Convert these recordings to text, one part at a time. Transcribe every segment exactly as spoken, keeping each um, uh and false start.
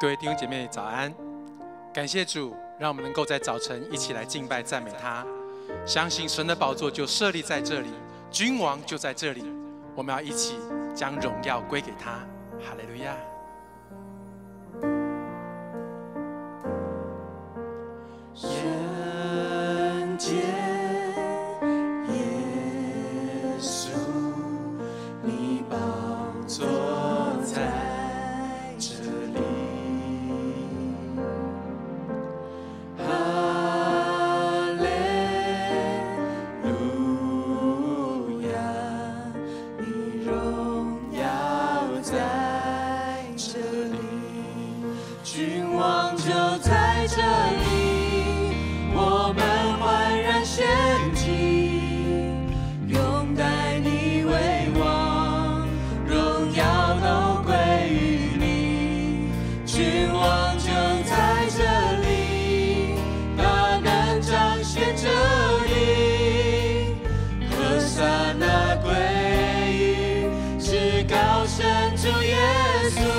各位弟兄姐妹，早安！感谢主，让我们能够在早晨一起来敬拜赞美他。相信神的宝座就设立在这里，君王就在这里。我们要一起将荣耀归给他。哈利路亚！人间。 耶稣。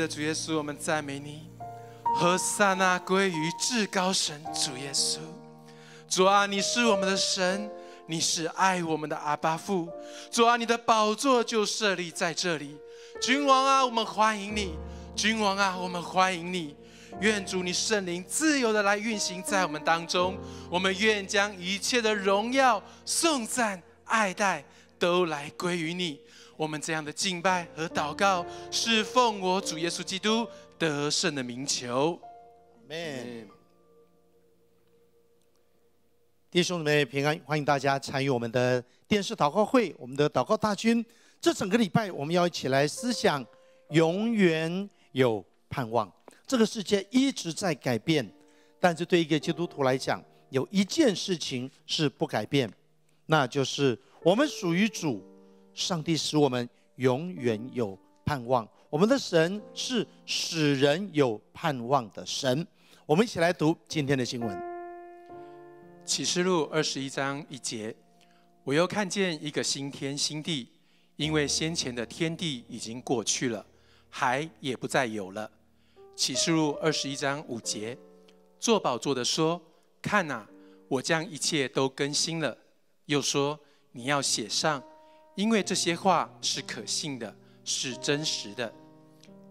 的主耶稣，我们赞美你。和散那归于至高神主耶稣。主啊，你是我们的神，你是爱我们的阿爸父。主啊，你的宝座就设立在这里。君王啊，我们欢迎你。君王啊，我们欢迎你。 愿主你圣灵自由的来运行在我们当中，我们愿将一切的荣耀、颂赞、爱戴都来归于你。我们这样的敬拜和祷告，是奉我主耶稣基督得胜的名求。Amen。弟兄姊妹平安，欢迎大家参与我们的电视祷告会，我们的祷告大军。这整个礼拜，我们要一起来思想，永远有盼望。 这个世界一直在改变，但是对一个基督徒来讲，有一件事情是不改变，那就是我们属于主，上帝使我们永远有盼望。我们的神是使人有盼望的神。我们一起来读今天的经文，《启示录》二十一章一节：我又看见一个新天新地，因为先前的天地已经过去了，海也不再有了。 启示录二十一章五节，坐宝座的说：“看哪，我将一切都更新了。”又说：“你要写上，因为这些话是可信的，是真实的。”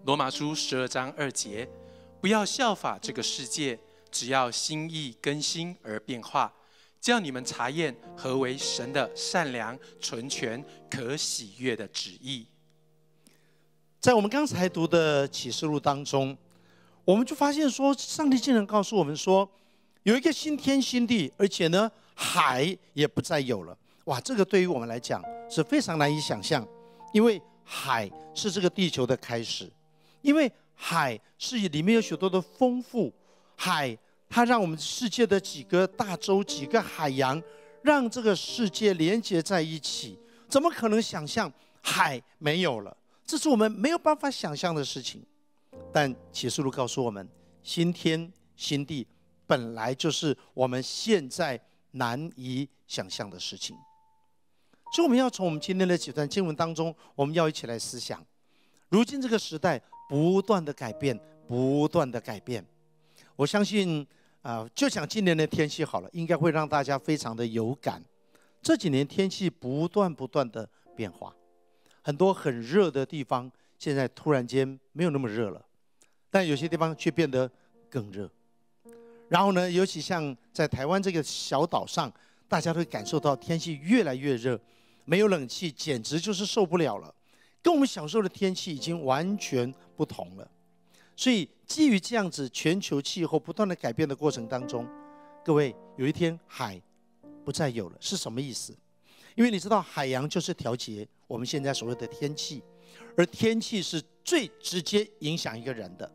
罗马书十二章二节，不要效法这个世界，只要心意更新而变化，叫你们查验何为神的善良、纯全、可喜悦的旨意。在我们刚才读的启示录当中。 我们就发现说，上帝竟然告诉我们说，有一个新天新地，而且呢，海也不再有了。哇，这个对于我们来讲是非常难以想象，因为海是这个地球的开始，因为海是里面有许多的丰富，海它让我们世界的几个大洲、几个海洋，让这个世界连接在一起。怎么可能想象海没有了？这是我们没有办法想象的事情。 但启示录告诉我们，新天新地本来就是我们现在难以想象的事情，所以我们要从我们今天的几段经文当中，我们要一起来思想。如今这个时代不断的改变，不断的改变。我相信啊、呃，就讲今年的天气好了，应该会让大家非常的有感。这几年天气不断不断的变化，很多很热的地方。 现在突然间没有那么热了，但有些地方却变得更热。然后呢，尤其像在台湾这个小岛上，大家都感受到天气越来越热，没有冷气简直就是受不了了，跟我们小时候的天气已经完全不同了。所以，基于这样子全球气候不断的改变的过程当中，各位有一天海不再有了是什么意思？因为你知道，海洋就是调节我们现在所谓的天气。 而天气是最直接影响一个人的，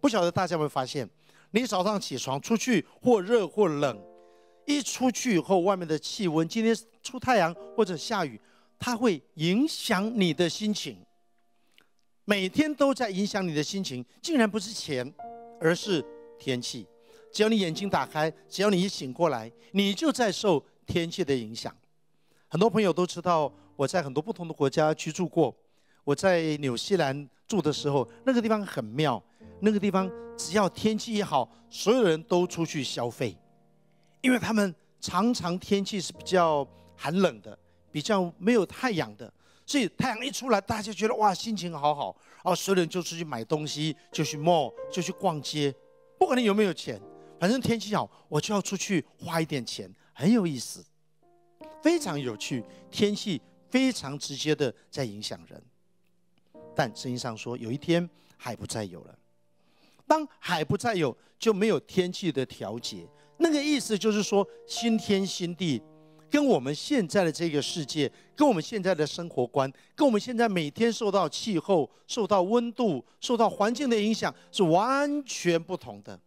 不晓得大家有没有发现，你早上起床出去或热或冷，一出去以后，外面的气温，今天出太阳或者下雨，它会影响你的心情，每天都在影响你的心情，竟然不是钱，而是天气。只要你眼睛打开，只要你一醒过来，你就在受天气的影响。很多朋友都知道，我在很多不同的国家居住过。 我在纽西兰住的时候，那个地方很妙。那个地方只要天气一好，所有人都出去消费，因为他们常常天气是比较寒冷的，比较没有太阳的，所以太阳一出来，大家觉得哇，心情好好，哦，所有人就出去买东西，就去 mall， 就去逛街，不管你有没有钱，反正天气好，我就要出去花一点钱，很有意思，非常有趣。天气非常直接的在影响人。 但圣经上说，有一天海不再有了。当海不再有，就没有天气的调节。那个意思就是说，新天新地，跟我们现在的这个世界，跟我们现在的生活观，跟我们现在每天受到气候、受到温度、受到环境的影响是完全不同的。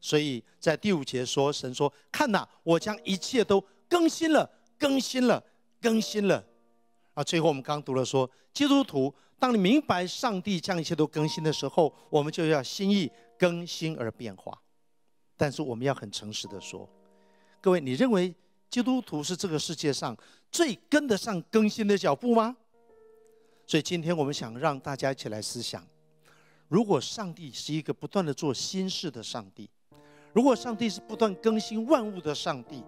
所以在第五节说，神说：“看哪，我将一切都更新了，更新了，更新了。” 啊，最后我们刚读了说，基督徒，当你明白上帝将一切都更新的时候，我们就要心意更新而变化。但是我们要很诚实的说，各位，你认为基督徒是这个世界上最跟得上更新的脚步吗？所以今天我们想让大家一起来思想：如果上帝是一个不断的做新事的上帝，如果上帝是不断更新万物的上帝，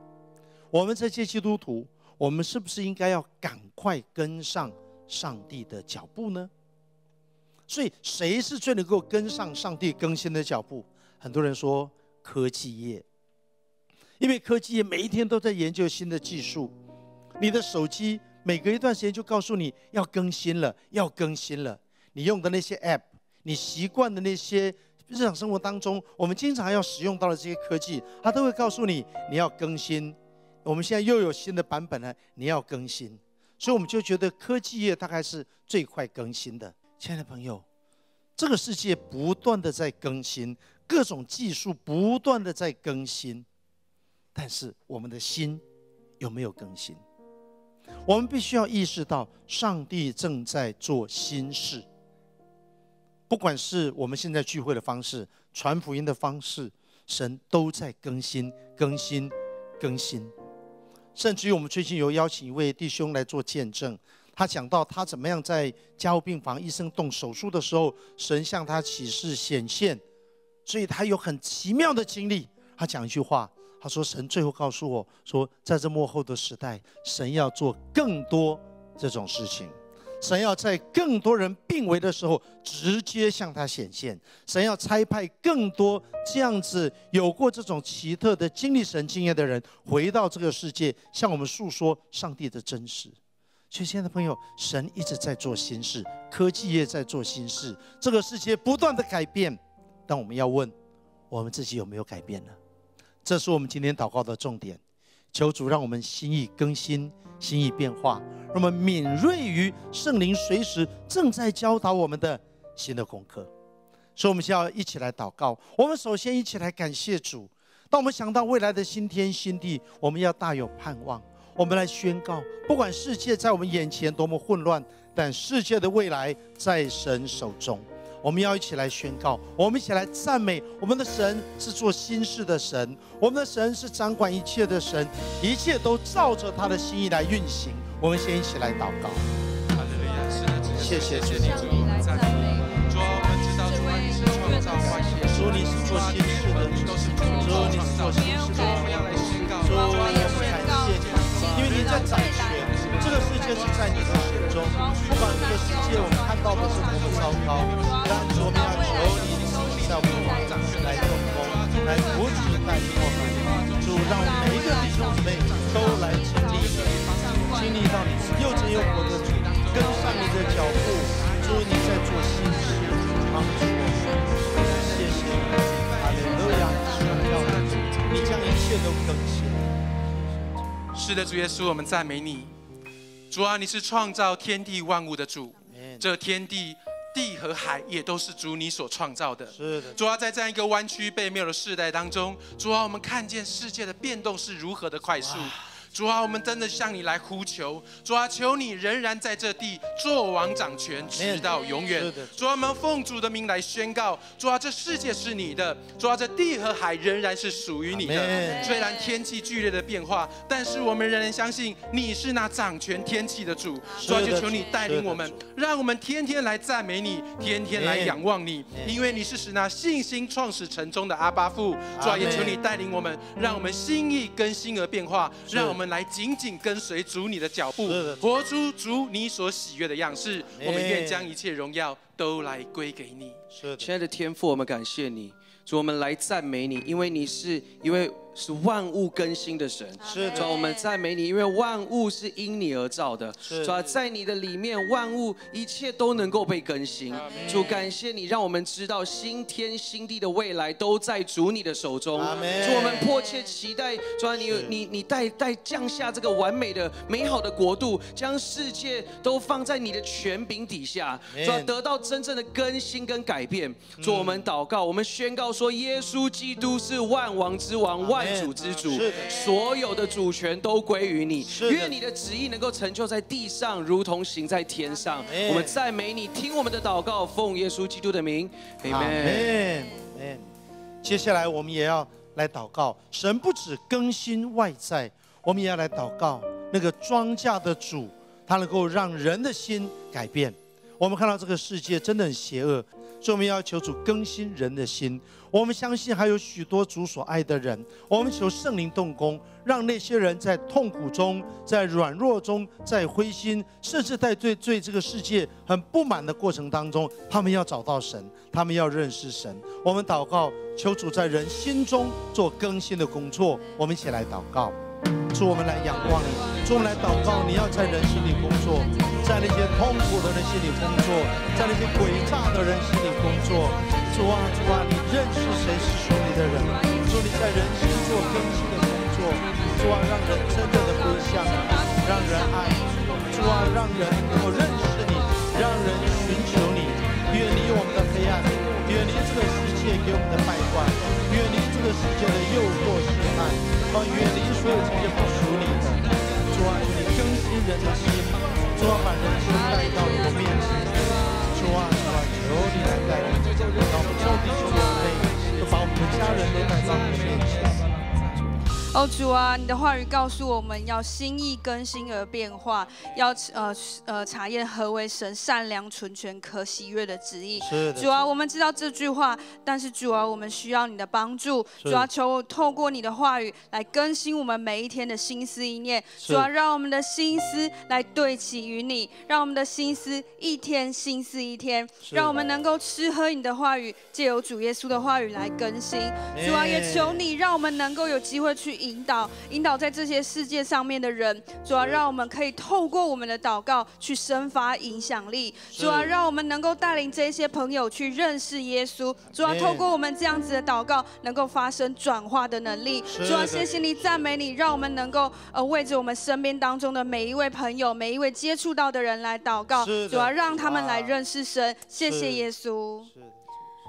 我们这些基督徒，我们是不是应该要赶快跟上上帝的脚步呢？所以谁是最能够跟上上帝更新的脚步？很多人说科技业，因为科技业每一天都在研究新的技术，你的手机每隔一段时间就告诉你要更新了，要更新了。你用的那些 App， 你习惯的那些日常生活当中我们经常要使用到的这些科技，它都会告诉你你要更新。我们现在又有新的版本了，你要更新。所以我们就觉得科技业大概是最快更新的。亲爱的朋友，这个世界不断的在更新，各种技术不断的在更新，但是我们的心有没有更新？我们必须要意识到上帝正在做新事，不管是我们现在聚会的方式，传福音的方式，神都在更新更新更新。甚至于我们最近有邀请一位弟兄来做见证，他讲到他怎么样在加护病房医生动手术的时候，神向他启示显现，所以他有很奇妙的经历。他讲一句话，他说神最后告诉我说，在这末后的时代，神要做更多这种事情，神要在更多人病危的时候直接向他显现，神要差派更多这样子有过这种奇特的经历神经验的人回到这个世界，向我们诉说上帝的真实。所以亲爱的朋友，神一直在做新事，科技业在做新事，这个世界不断的改变，但我们要问我们自己有没有改变呢？这是我们今天祷告的重点，求主让我们心意更新，心意变化，让我们敏锐于圣灵随时正在教导我们的新的功课。所以我们先要一起来祷告，我们首先一起来感谢主。当我们想到未来的新天新地，我们要大有盼望。我们来宣告，不管世界在我们眼前多么混乱，但世界的未来在神手中。我们要一起来宣告，我们一起来赞美我们的神是做新事的神，我们的神是掌管一切的神，一切都照着他的心意来运行。我们先一起来祷告。哈利路亚！是的，谢谢主，向你来赞美。主，我们知道主你是创造万有，主你是做新事的主，主你是做新事的主，我们要来宣告，主我们感谢你，因为你在掌权，这个世界是在你的手中。不管这个世界我们看到的是多么糟糕，但我们要求你在我们来动工，来扶持带领我们。主，让每一个弟兄姊妹都来经历你，经历到你又真又活的主，跟上你的脚步。主，你在做新事，帮助我们。谢谢你，哈利路亚！你将一切都更新。是的，主耶稣，我们赞美你。主啊，你是创造天地万物的主，这天地、地和海也都是主你所创造的。是的，主啊，在这样一个弯曲背谬的世代当中，主啊，我们看见世界的变动是如何的快速。主啊，我们真的向你来呼求，主啊，求你仍然在这地作王掌权，直到永远。主啊，我们奉主的名来宣告，主啊，这世界是你的，主啊，这地和海仍然是属于你的。虽然天气剧烈的变化，但是我们仍然相信你是那掌权天气的主。主啊，就求你带领我们，让我们天天来赞美你，天天来仰望你，因为你是使那信心创始成终的阿爸父。主啊，也求你带领我们，让我们心意更新而变化，让我们来紧紧跟随主你的脚步，活出主你所喜悦的样式。我们愿将一切荣耀都来归给你。亲爱的天父，我们感谢你，主，我们来赞美你，因为你是一位是万物更新的神。是的，主，我们赞美你，因为万物是因你而造的。主啊，在你的里面，万物一切都能够被更新。主，感谢你，让我们知道新天新地的未来都在主你的手中。主，我们迫切期待，主啊，你你你带带降下这个完美的、美好的国度，将世界都放在你的权柄底下，主啊，得到真正的更新跟改变。主，我们祷告，我们宣告说，耶稣基督是万王之王、万主之主，所有的主权都归于你，愿你的旨意能够成就在地上，如同行在天上。我们赞美你，听我们的祷告，奉耶稣基督的名，阿门。接下来我们也要来祷告，神不只更新外在，我们也要来祷告那个庄稼的主，他能够让人的心改变。我们看到这个世界真的很邪恶，所以我们要求主更新人的心。我们相信还有许多主所爱的人，我们求圣灵动工，让那些人在痛苦中、在软弱中、在灰心，甚至在对对这个世界很不满的过程当中，他们要找到神，他们要认识神。我们祷告，求主在人心中做更新的工作。我们一起来祷告。 主，我们来仰望你；主，我们来祷告。你要在人心里工作，在那些痛苦的人心里工作，在那些诡诈的人心里工作。主啊，主啊，你认识谁是属你的人？主，你在人心做更新的工作。主啊，让人真正的归向你，让人爱你。主啊，让人能够认识你，让人寻求你。远离我们的黑暗，远离这个世界给我们的败坏，远离这个世界的诱惑试探。 要远离所有这些不属你的，主啊，求你更新人的心，主啊，把人心带到我面前，主啊，主啊，求你来带领，让我们众弟兄姊妹都把我们的家人都带到你面前。哦，主啊，你的话语告诉我们要心意更新而变化，要呃呃查验何为神善良、纯全、可喜悦的旨意。是的。主啊，我们知道这句话，但是主啊，我们需要你的帮助。主啊，求透过你的话语来更新我们每一天的心思意念。主啊，让我们的心思来对齐于你，让我们的心思一天心思一天，让我们能够吃喝你的话语，借由主耶稣的话语来更新。主啊，也求你让我们能够有机会去 引导，引导在这些世界上面的人，主要让我们可以透过我们的祷告去生发影响力，主要让我们能够带领这些朋友去认识耶稣，主要透过我们这样子的祷告，能够发生转化的能力。主要谢谢你，赞美你，让我们能够呃为着我们身边当中的每一位朋友、每一位接触到的人来祷告，主要让他们来认识神。谢谢耶稣。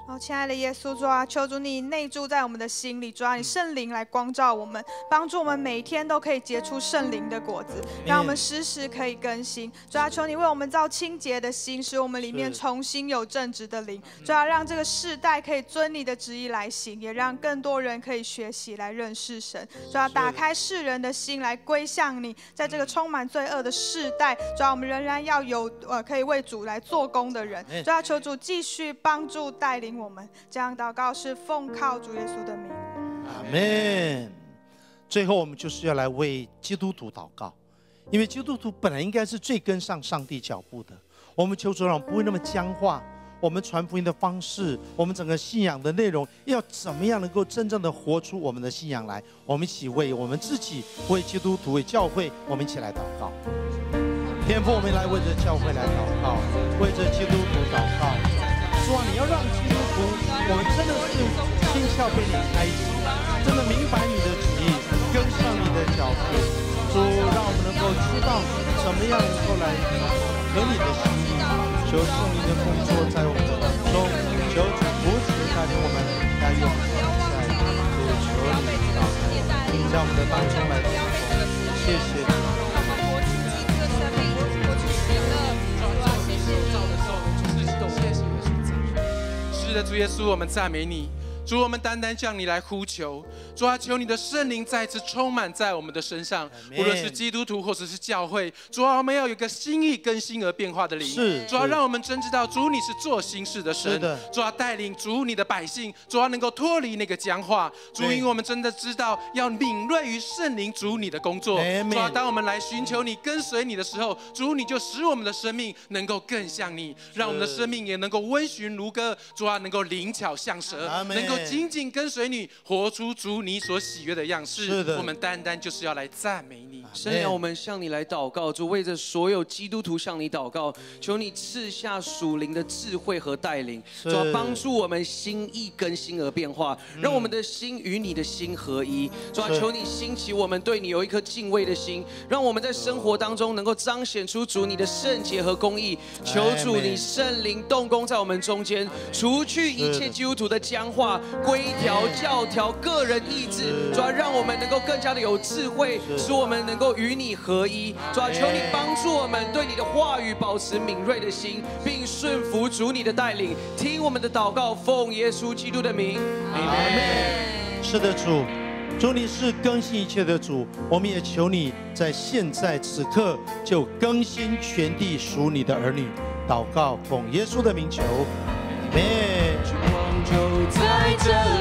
哦，亲爱的耶稣，主啊，求主你内住在我们的心里，主啊，你圣灵来光照我们，帮助我们每天都可以结出圣灵的果子，让我们时时可以更新。主啊，求你为我们造清洁的心，使我们里面重新有正直的灵。主啊，让这个世代可以遵你的旨意来行，也让更多人可以学习来认识神。主啊，打开世人的心来归向你。在这个充满罪恶的世代，主啊，我们仍然要有呃可以为主来做工的人。主啊，求主继续帮助带领 我们这样祷告是奉靠主耶稣的名，阿门。最后，我们就是要来为基督徒祷告，因为基督徒本来应该是最跟上上帝脚步的。我们求主让我们不会那么僵化，我们传福音的方式，我们整个信仰的内容，要怎么样能够真正的活出我们的信仰来？我们一起为我们自己、为基督徒、为教会，我们一起来祷告。天父，我们来为这教会来祷告，为这基督徒祷告。 主啊，你要让基督徒，我们真的是心窍被你开启，真的明白你的旨意，跟上你的脚步。主，让我们能够知道怎么样能够来合你的心意。求圣灵的工作在我们当中，求主扶持带领我们来用在主求你的道，在我们的当中来工作。谢谢你。主耶稣，我们赞美你。主，我们单单向你来呼求。主啊，求你的圣灵再次充满在我们的身上，无论是基督徒或者是教会。主啊，我们要有一个心意更新而变化的灵。是。主啊，让我们真知道主你是做新事的神。主啊，带领主你的百姓，主啊能够脱离那个僵化。主，因为我们真的知道要敏锐于圣灵主你的工作。主啊，当我们来寻求你、跟随你的时候，主你就使我们的生命能够更像你，让我们的生命也能够温驯如歌。主啊，能够灵巧像蛇，能够 紧紧跟随你，活出主你所喜悦的样式。是的，我们单单就是要来赞美你。圣灵，我们向你来祷告，主为着所有基督徒向你祷告，求你赐下属灵的智慧和带领，主要帮助我们心意更新而变化，让我们的心与你的心合一。主要求你兴起我们对你有一颗敬畏的心，让我们在生活当中能够彰显出主你的圣洁和公义。求主你圣灵动工在我们中间，除去一切基督徒的僵化、 规条、教条、个人意志，主要让我们能够更加的有智慧，使我们能够与你合一。主要求你帮助我们对你的话语保持敏锐的心，并顺服主你的带领。听我们的祷告，奉耶稣基督的名，阿门。是的，主，主你是更新一切的主，我们也求你在现在此刻就更新全地属你的儿女。祷告，奉耶稣的名求，阿们。